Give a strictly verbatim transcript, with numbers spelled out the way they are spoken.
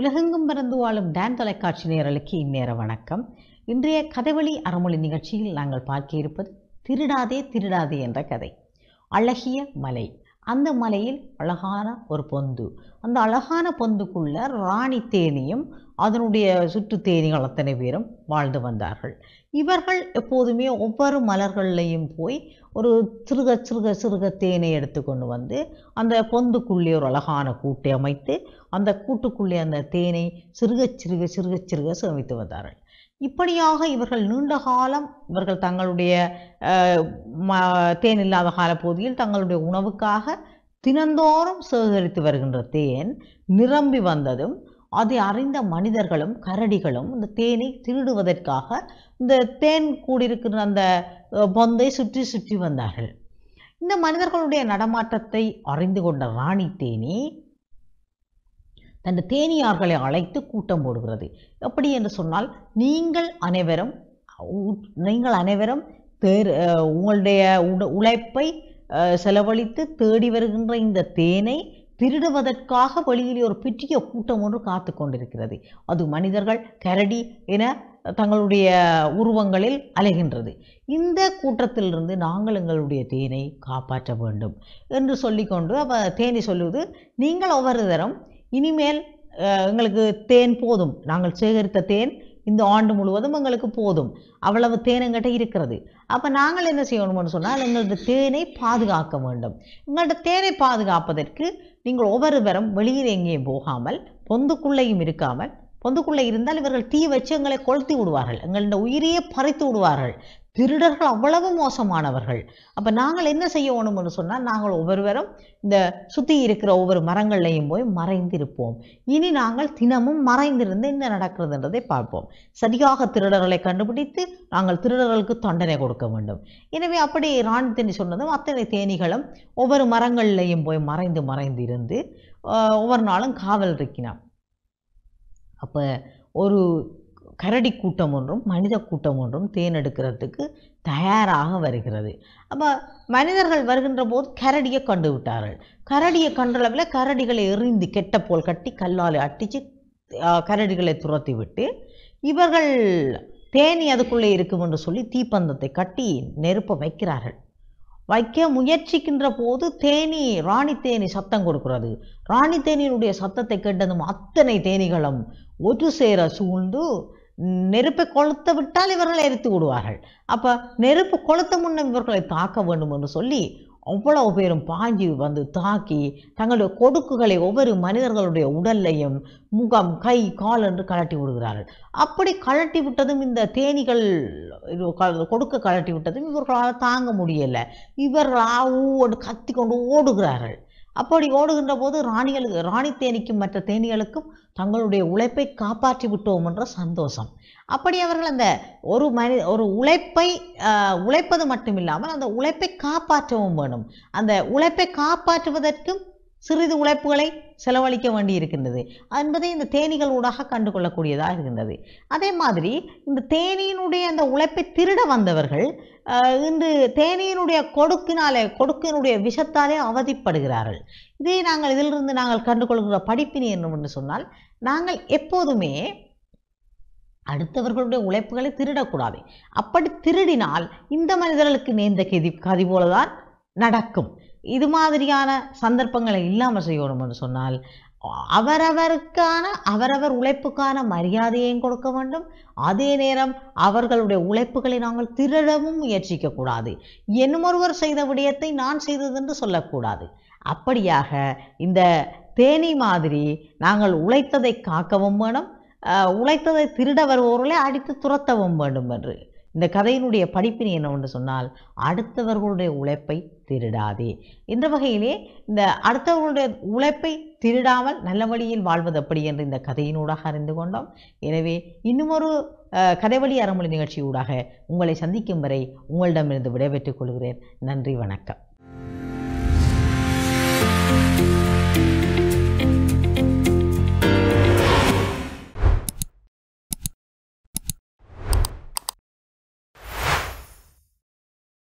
உலகெங்கும் பறந்து வாழும் டான் தொலைக்காட்சி நேரலுக்கு இந்நேர வணக்கம். இன்றைய கதைவழி அறமொழி நிகழ்ச்சியில் நாங்கள் பார்க்க இருப்பது திருடாதே திருடாதே என்ற கதை. அழகிய மலை. அந்த மலையில் அழகான ஒரு பொந்து. அந்த அழகான பொந்துக்குள்ள ராணி தேனியும் அதனுடைய சுற்று தேனிகள் அத்தனை பேரும் வாழ்ந்து வந்தார்கள். இவர்கள் எப்போதுமே ஒவ்வொரு மலர்கள்லையும் போய் ஒரு சிறுக சிறுக சிறுக தேனை எடுத்து கொண்டு வந்து அந்த பொந்துக்குள்ளே ஒரு அழகான கூட்டை அமைத்து அந்த கூட்டுக்குள்ளே அந்த தேனை சிறுக சிறுக சிறுக சிறுக சேமித்து வந்தார்கள். இப்படியாக இவர்கள் நீண்ட காலம் இவர்கள் தங்களுடைய தேன் இல்லாத கால பகுதியில் தங்களுடைய உணவுக்காக தினந்தோறும் சேகரித்து வருகின்ற தேன் நிரம்பி வந்ததும் அதை அறிந்த மனிதர்களும் கரடிகளும் இந்த தேனை திருடுவதற்காக இந்த தேன் கூடியிருக்கிற அந்த பொந்தை சுற்றி சுற்றி வந்தார்கள். இந்த மனிதர்களுடைய நடமாட்டத்தை அறிந்து கொண்ட ராணி தேனி தன் தேனியார்களை அழைத்து கூட்டம் போடுகிறது. எப்படி என்று சொன்னால், நீங்கள் அனைவரும் நீங்கள் அனைவரும் தேர் உங்களுடைய உழைப்பை செலவழித்து தேடி வருகின்ற இந்த தேனை திருடுவதற்காக வெளியிலே ஒரு பெரிய கூட்டம் ஒன்று காத்து கொண்டிருக்கிறது. அது மனிதர்கள் கரடி என தங்களுடைய உருவங்களில் அலைகின்றது. இந்த கூட்டத்திலிருந்து நாங்கள் எங்களுடைய தேனை காப்பாற்ற வேண்டும் என்று சொல்லிக்கொண்டு அவ தேனி சொல்லுவது, நீங்கள் ஒவ்வொரு தரம் இனிமேல் எங்களுக்கு தேன் போதும், நாங்கள் சேகரித்த தேன் இந்த ஆண்டு முழுவதும் எங்களுக்கு போதும், அவ்வளவு தேன் எங்கிட்ட இருக்கிறது. அப்போ நாங்கள் என்ன செய்யணும்னு சொன்னால், எங்களது தேனை பாதுகாக்க வேண்டும். எங்கள்கிட்ட தேனை பாதுகாப்பதற்கு நீங்கள் ஒவ்வொரு வரும் வெளியில் எங்கேயும் போகாமல் பொந்துக்குள்ளையும் இருக்காமல், பொந்துக்குள்ளே இருந்தால் இவர்கள் தீ வச்சு எங்களை கொளுத்தி விடுவார்கள், எங்களோட உயிரையே பறித்து விடுவார்கள். திருடர்கள் அவ்வளவு மோசமானவர்கள். அப்போ நாங்கள் என்ன செய்யணும்னு சொன்னால், நாங்கள் ஒவ்வொருவரும் இந்த சுற்றி இருக்கிற ஒவ்வொரு மரங்கள்லையும் போய் மறைந்திருப்போம். இனி நாங்கள் தினமும் மறைந்திருந்து என்ன நடக்கிறதுன்றதை பார்ப்போம். சரியாக திருடர்களை கண்டுபிடித்து நாங்கள் திருடர்களுக்கு தண்டனை கொடுக்க வேண்டும். எனவே அப்படி ராணி தேனி சொன்னதும் அத்தனை தேனிகளும் ஒவ்வொரு மரங்கள்லையும் போய் மறைந்து மறைந்து இருந்து ஒவ்வொரு நாளும் காவல் இருக்கினான். அப்போ ஒரு கரடி கூட்டம் ஒன்றும் மனித கூட்டம் ஒன்றும் தேன் எடுக்கிறதுக்கு தயாராக வருகிறது. அப்போ மனிதர்கள் வருகின்ற போது கரடியை கண்டு விட்டார்கள். கரடியை கண்டளவில் கரடிகளை எறிந்து கெட்டப்போல் கட்டி கல்லால் அட்டிச்சு கரடிகளை துரத்தி விட்டு, இவர்கள் தேனி அதுக்குள்ளே இருக்கும் என்று சொல்லி தீப்பந்தத்தை கட்டி நெருப்ப வைக்கிறார்கள். வைக்க முயற்சிக்கின்ற போது தேனி ராணி தேனி சத்தம் கொடுக்கிறது. ராணி தேனியினுடைய சத்தத்தை கேட்டதும் அத்தனை தேனிகளும் ஒரு சேர சூழ்ந்து நெருப்பை கொளுத்த விட்டால் இவர்களை எரித்து விடுவார்கள். அப்போ நெருப்பு கொளுத்த முன்னும் இவர்களை தாக்க வேண்டும் என்று சொல்லி அவ்வளவு பேரும் பாஞ்சி வந்து தாக்கி தங்களுடைய கொடுக்குகளை ஒவ்வொரு மனிதர்களுடைய உடல்லையும் முகம் கை கால் என்று கலட்டி விடுகிறார்கள். அப்படி கலட்டி விட்டதும் இந்த தேனிகள் கொடுக்க கலட்டி விட்டதும் இவர்களால் தாங்க முடியலை. இவர் ஊடு கத்தி கொண்டு ஓடுகிறார்கள். அப்படி ஓடுகின்ற போது ராணிகளுக்கு ராணி தேனிக்கும் மற்ற தேனிகளுக்கும் தங்களுடைய உழைப்பை காப்பாற்றி விட்டோம் என்ற சந்தோஷம். அப்படி அவர்கள் அந்த ஒரு மனி ஒரு உழைப்பை உழைப்பது மட்டுமில்லாமல் அந்த உழைப்பை காப்பாற்றவும் வேணும். அந்த உழைப்பை காப்பாற்றுவதற்கும் சிறிது உழைப்புகளை செலவழிக்க வேண்டி இருக்கின்றது என்பதை இந்த தேனிகள் ஊடாக கண்டுகொள்ளக்கூடியதாக இருக்கின்றது. அதே மாதிரி இந்த தேனியினுடைய அந்த உழைப்பை திருட வந்தவர்கள் இன்று தேனியினுடைய கொடுக்கினாலே கொடுக்கினுடைய விஷத்தாலே அவதிப்படுகிறார்கள். இதை நாங்கள் இதிலிருந்து நாங்கள் கண்டுகொள்கிற படிப்பினை என்று சொன்னால், நாங்கள் எப்போதுமே அடுத்தவர்களுடைய உழைப்புகளை திருடக்கூடாது. அப்படி திருடினால் இந்த மனிதர்களுக்கு நேர்ந்த கதி கதி போலதான் நடக்கும். இது மாதிரியான சந்தர்ப்பங்களை இல்லாமல் செய்யணும் என்று சொன்னால், அவரவருக்கான அவரவர் உழைப்புக்கான மரியாதையையும் கொடுக்க வேண்டும். அதே நேரம் அவர்களுடைய உழைப்புகளை நாங்கள் திருடவும் முயற்சிக்கக்கூடாது. என்னுமொருவர் செய்த விடயத்தை நான் செய்ததென்று சொல்லக்கூடாது. அப்படியாக இந்த தேனி மாதிரி நாங்கள் உழைத்ததை காக்கவும் வேணும், உழைத்ததை திருட வருவோர்களே அடித்து துரத்தவும் வேண்டும் என்று. இந்த கதையினுடைய படிப்பினை என்னவென்று சொன்னால், அடுத்தவர்களுடைய உழைப்பை திருடாதே என்ற வகையிலே இந்த அடுத்தவர்களுடைய உழைப்பை திருடாமல் நல்ல வழியில் வாழ்வது அப்படி என்று இந்த கதையினூடாக அறிந்து கொண்டோம். எனவே இன்னுமொரு கதைவழி அறமொழி நிகழ்ச்சியூடாக உங்களை சந்திக்கும் வரை உங்களிடமிருந்து விடைபெற்றுக் கொள்கிறேன். நன்றி, வணக்கம்.